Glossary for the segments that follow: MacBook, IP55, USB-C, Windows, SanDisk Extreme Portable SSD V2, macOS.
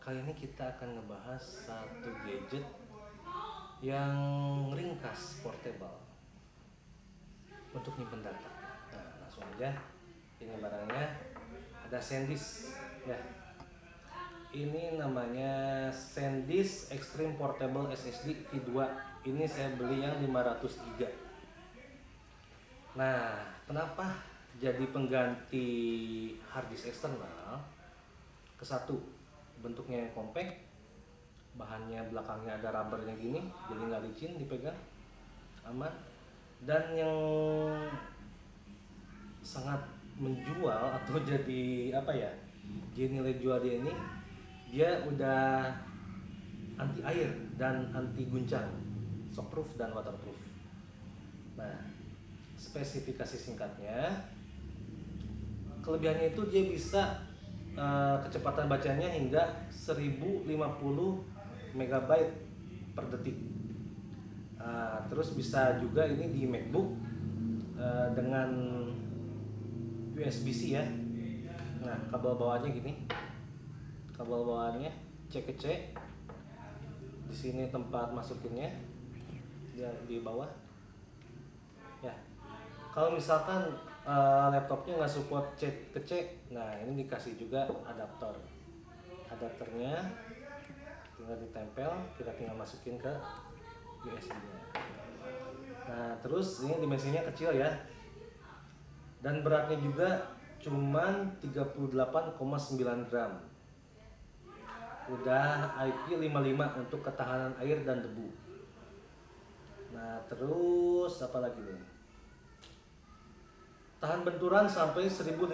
Kali ini kita akan ngebahas satu gadget yang ringkas, portable, untuk nyimpen data. Nah, langsung aja, ini barangnya, ada SanDisk ya. Ini namanya SanDisk Extreme Portable SSD V2. Ini saya beli yang 500 GB. Nah, kenapa jadi pengganti harddisk eksternal? Kesatu, bentuknya yang compact, bahannya belakangnya ada rubbernya gini, jadi nggak licin, dipegang aman. Dan yang sangat menjual atau jadi apa ya, jadi nilai jual dia ini, dia udah anti air dan anti guncang, shockproof dan waterproof. Nah, spesifikasi singkatnya, kelebihannya itu dia bisa kecepatan bacanya hingga 1050 MB per detik. Terus bisa juga ini di MacBook dengan USB-C ya. Nah, kabel bawahnya gini. Kabel bawaannya C ke C. Di sini tempat masukinnya, dia di bawah. Ya, kalau misalkan laptopnya nggak support C ke C, nah ini dikasih juga adaptor. Adaptornya tinggal ditempel, kita tinggal masukin ke USB-nya. Nah, terus ini dimensinya kecil ya. Dan beratnya juga cuman 38,9 gram. Udah IP55 untuk ketahanan air dan debu. Nah, terus apa lagi nih? Tahan benturan sampai 1500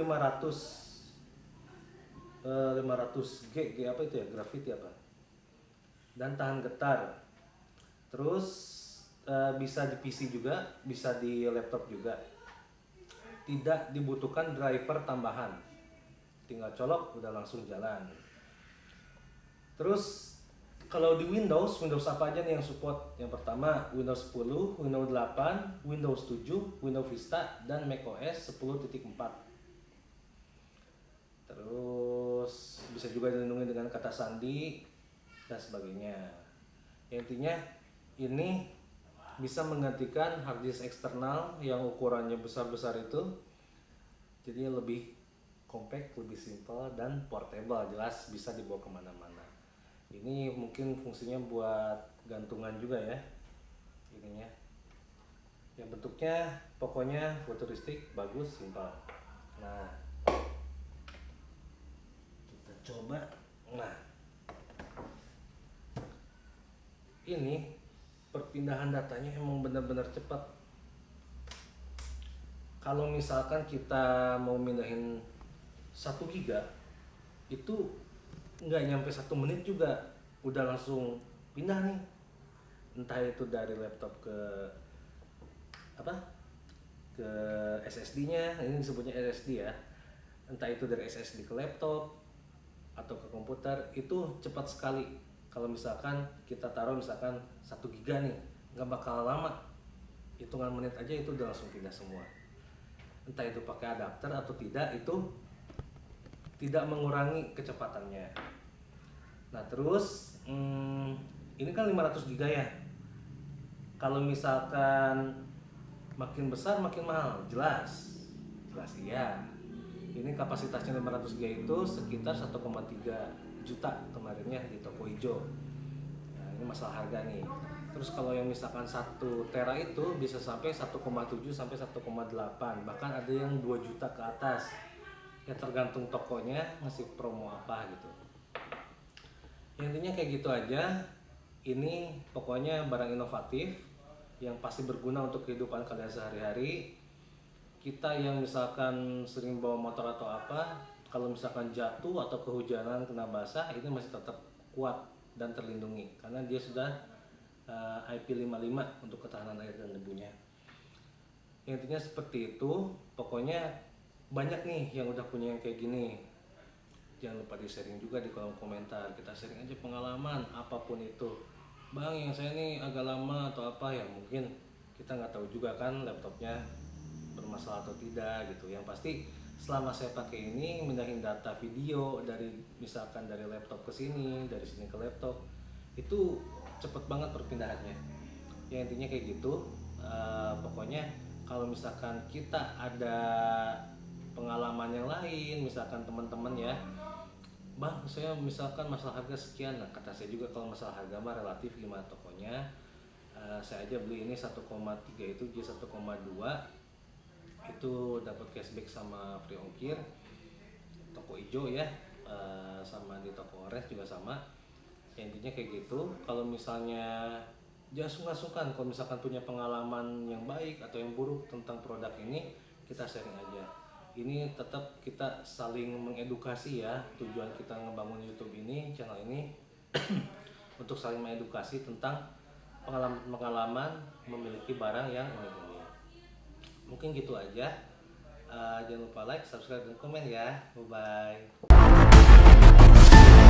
G, apa itu ya? Grafiti apa? Dan tahan getar. Terus bisa di PC juga, bisa di laptop juga. Tidak dibutuhkan driver tambahan. Tinggal colok udah langsung jalan. Terus kalau di Windows apa aja nih yang support? Yang pertama Windows 10, Windows 8, Windows 7, Windows Vista, dan macOS 10.4. Terus bisa juga dilindungi dengan kata sandi dan sebagainya. Intinya ini bisa menggantikan harddisk eksternal yang ukurannya besar-besar itu. Jadi lebih compact, lebih simple, dan portable, jelas bisa dibawa kemana-mana. Ini mungkin fungsinya buat gantungan juga ya, ininya. Yang bentuknya pokoknya futuristik, bagus, simpel. Nah, kita coba. Nah, ini perpindahan datanya emang benar-benar cepat. Kalau misalkan kita mau mindahin 1 GB, itu nggak nyampe 1 menit juga udah langsung pindah nih, entah itu dari laptop ke SSD-nya, ini disebutnya SSD ya, entah itu dari SSD ke laptop atau ke komputer, itu cepat sekali. Kalau misalkan kita taruh misalkan 1 GB nih, nggak bakal lama, hitungan menit aja itu udah langsung pindah semua, entah itu pakai adapter atau tidak, itu tidak mengurangi kecepatannya. Nah, terus ini kan 500 GB ya. Kalau misalkan makin besar makin mahal, jelas. Jelas iya. Ini kapasitasnya 500 GB itu sekitar 1,3 juta kemarinnya di toko hijau. Nah, ini masalah harga nih. Terus kalau yang misalkan 1 tera itu bisa sampai 1,7 sampai 1,8, bahkan ada yang 2 juta ke atas. Ya tergantung tokonya ngasih promo apa gitu. Intinya kayak gitu aja. Ini pokoknya barang inovatif yang pasti berguna untuk kehidupan kalian sehari-hari. Kita yang misalkan sering bawa motor atau apa, kalau misalkan jatuh atau kehujanan kena basah, ini masih tetap kuat dan terlindungi karena dia sudah IP55 untuk ketahanan air dan debunya. Intinya seperti itu. Pokoknya banyak nih yang udah punya yang kayak gini. Jangan lupa di sharing juga di kolom komentar. Kita sharing aja pengalaman apapun itu. Bang, yang saya nih agak lama atau apa ya, mungkin kita nggak tahu juga kan laptopnya bermasalah atau tidak gitu. Yang pasti selama saya pakai ini mindahin data video dari misalkan dari laptop ke sini, dari sini ke laptop, itu cepet banget perpindahannya. Ya intinya kayak gitu. Pokoknya kalau misalkan kita ada pengalaman yang lain, misalkan teman-teman ya, bang saya misalkan masalah harga sekian, nah kata saya juga kalau masalah harga mah relatif gimana, tokonya saya aja beli ini 1,3 itu dia 1,2 itu dapat cashback sama free ongkir toko hijau ya, sama di toko orange juga sama ya, intinya kayak gitu. Kalau misalnya jangan sungkan-sungkan, kalau misalkan punya pengalaman yang baik atau yang buruk tentang produk ini, kita sharing aja. Ini tetap kita saling mengedukasi ya, tujuan kita ngebangun YouTube ini, channel ini untuk saling mengedukasi tentang pengalaman-pengalaman memiliki barang yang unik-unik. Mungkin gitu aja. Jangan lupa like, subscribe, dan komen ya. Bye-bye.